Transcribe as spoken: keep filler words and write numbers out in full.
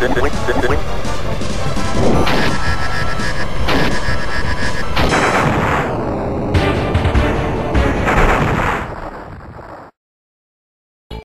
Wink, wink, wink.